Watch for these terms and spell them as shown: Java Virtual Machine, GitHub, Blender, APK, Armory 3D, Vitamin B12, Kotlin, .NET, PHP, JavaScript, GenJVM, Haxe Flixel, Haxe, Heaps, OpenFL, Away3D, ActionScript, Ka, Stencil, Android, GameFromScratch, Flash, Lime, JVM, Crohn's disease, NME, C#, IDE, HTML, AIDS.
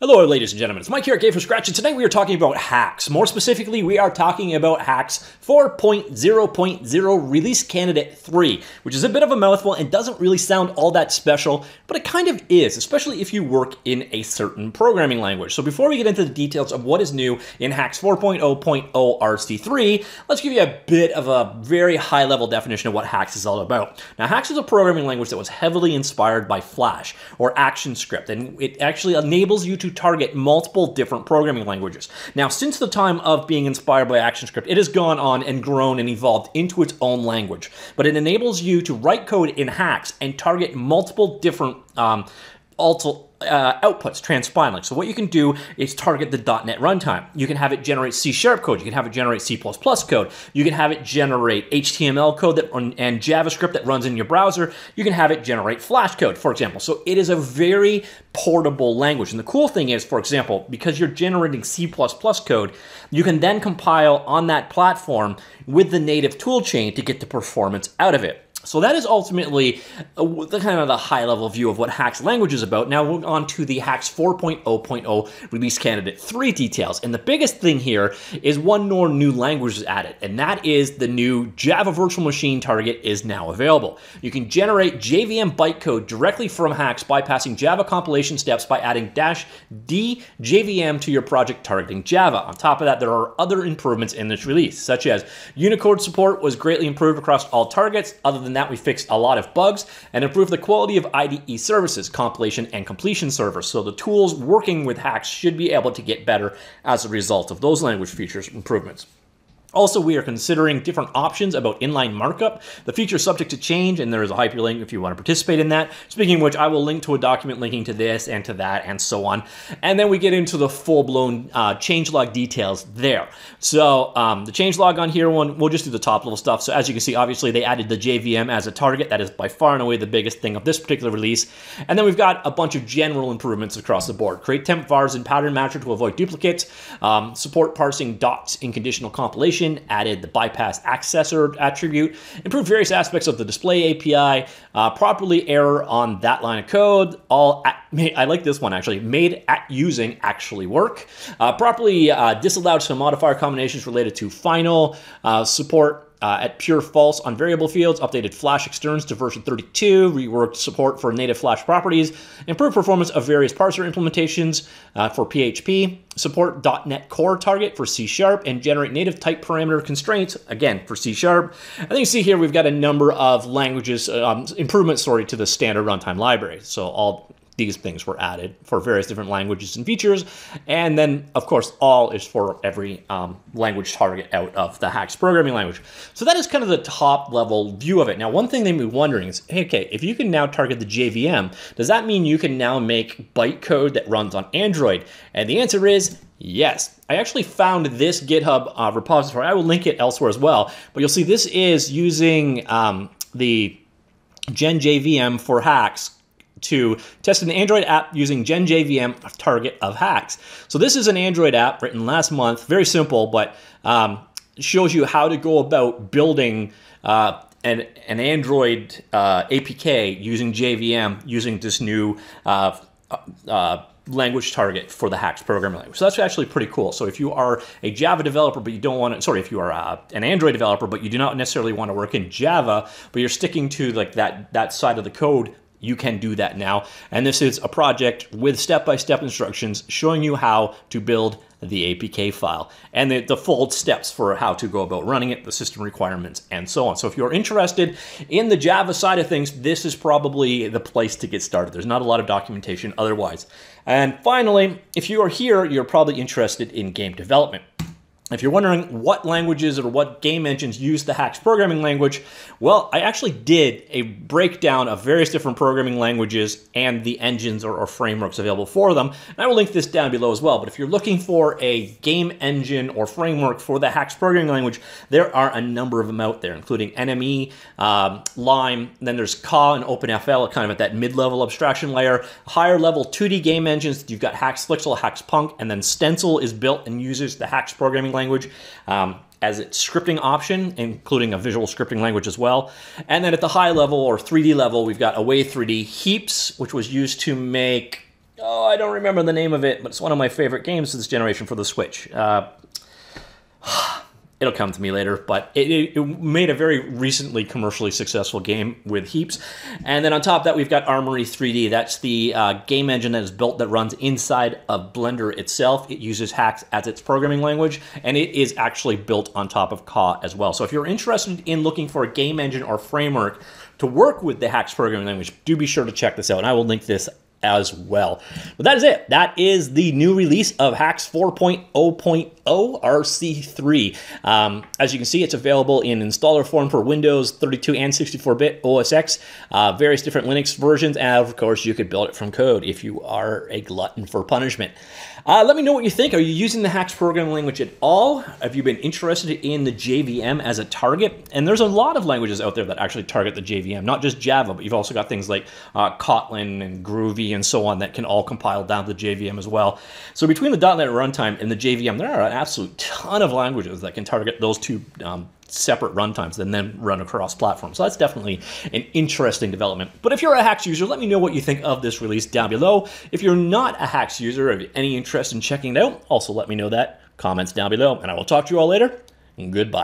Hello ladies and gentlemen, it's Mike here at GameFromScratch, and today we are talking about Haxe. More specifically, we are talking about Haxe 4.0.0 Release Candidate 3, which is a bit of a mouthful and doesn't really sound all that special, but it kind of is, especially if you work in a certain programming language. So before we get into the details of what is new in Haxe 4.0.0 RC3, let's give you a bit of a very high-level definition of what Haxe is all about. Now, Haxe is a programming language that was heavily inspired by Flash, or ActionScript, and it actually enables you to target multiple different programming languages. Now, since the time of being inspired by ActionScript, it has gone on and grown and evolved into its own language, but it enables you to write code in Haxe and target multiple different outputs transpiling. So what you can do is target the .NET runtime. You can have it generate C# code. You can have it generate C++ code. You can have it generate HTML code and JavaScript that runs in your browser. You can have it generate Flash code, for example. So it is a very portable language. And the cool thing is, for example, because you're generating C++ code, you can then compile on that platform with the native toolchain to get the performance out of it. So that is ultimately the kind of the high-level view of what Haxe language is about. Now we're on to the Haxe 4.0.0 Release Candidate 3 details. And the biggest thing here is one more new language is added, and that is the new Java Virtual Machine target is now available. You can generate JVM bytecode directly from Haxe, bypassing Java compilation steps by adding -d JVM to your project targeting Java. On top of that, there are other improvements in this release, such as Unicode support was greatly improved across all targets. Other than that, we fixed a lot of bugs and improved the quality of IDE services, compilation and completion servers. So the tools working with Haxe should be able to get better as a result of those language features improvements. Also, we are considering different options about inline markup, the feature subject to change, and there is a hyperlink if you want to participate in that. Speaking of which, I will link to a document linking to this and to that and so on. And then we get into the full-blown changelog details there. So the changelog on here, we'll just do the top-level stuff. So as you can see, obviously, they added the JVM as a target. That is by far and away the biggest thing of this particular release. And then we've got a bunch of general improvements across the board. Create temp vars and pattern matcher to avoid duplicates. Support parsing dots in conditional compilation. Added the bypass accessor attribute, improved various aspects of the display API, properly error on that line of code. I like this one actually, made at using actually work, properly disallowed some modifier combinations related to final, support at pure false on variable fields, updated Flash externs to version 32, reworked support for native Flash properties, improved performance of various parser implementations for PHP, support .NET Core target for C#, and generate native type parameter constraints, again, for C#. I think you see here we've got a number of languages, improvements, sorry, to the standard runtime library. So all these things were added for various different languages and features. And then, of course, all is for every language target out of the Haxe programming language. So that is kind of the top level view of it. Now, one thing they may be wondering is, hey, okay, if you can now target the JVM, does that mean you can now make bytecode that runs on Android? And the answer is yes. I actually found this GitHub repository. I will link it elsewhere as well. But you'll see this is using the GenJVM for Haxe to test an Android app using GenJVM target of Haxe. So this is an Android app written last month, very simple, but shows you how to go about building an Android APK using JVM, using this new language target for the Haxe programming language. So that's actually pretty cool. So if you are a Java developer, but you don't want to, sorry, if you are an Android developer, but you do not necessarily want to work in Java, but you're sticking to like that side of the code, you can do that now. And this is a project with step-by-step instructions showing you how to build the APK file and the full steps for how to go about running it, the system requirements, and so on. So if you're interested in the Java side of things, this is probably the place to get started. There's not a lot of documentation otherwise. And finally, if you are here, you're probably interested in game development. If you're wondering what languages or what game engines use the Haxe programming language, well, I actually did a breakdown of various different programming languages and the engines or frameworks available for them. And I will link this down below as well. But if you're looking for a game engine or framework for the Haxe programming language, there are a number of them out there, including NME, Lime, then there's Ka and OpenFL, kind of at that mid-level abstraction layer. Higher level 2D game engines, you've got Haxe Flixel, Haxe Punk, and then Stencil is built and uses the Haxe programming language as its scripting option, including a visual scripting language as well. And then at the high level or 3D level, we've got Away3D, Heaps, which was used to make Oh, I don't remember the name of it, but it's one of my favorite games of this generation for the Switch. It'll come to me later, but it made a very recently commercially successful game with Heaps. And then on top of that, we've got Armory 3D. That's the game engine that is built that runs inside of Blender itself. It uses Haxe as its programming language, and it is actually built on top of Ka as well. So if you're interested in looking for a game engine or framework to work with the Haxe programming language, do be sure to check this out, and I will link this as well. But that is it. That is the new release of Haxe 4.0.0 RC3. As you can see, it's available in installer form for Windows 32 and 64-bit OS X, various different Linux versions, and of course you could build it from code if you are a glutton for punishment. Let me know what you think. Are you using the Haxe programming language at all? Have you been interested in the JVM as a target? And there's a lot of languages out there that actually target the JVM, not just Java, but you've also got things like Kotlin and Groovy and so on that can all compile down to the JVM as well. So between the .NET runtime and the JVM, there are an absolute ton of languages that can target those two separate runtimes and then run across platforms. So that's definitely an interesting development. But if you're a Haxe user, let me know what you think of this release down below. If you're not a Haxe user, have any interest in checking it out, also let me know that. Comments down below, and I will talk to you all later. Goodbye.